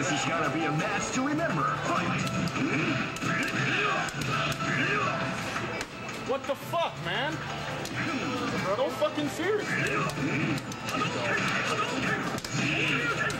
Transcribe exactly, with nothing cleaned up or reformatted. This has got to be a match to remember. Fight! What the fuck, man? So fucking serious.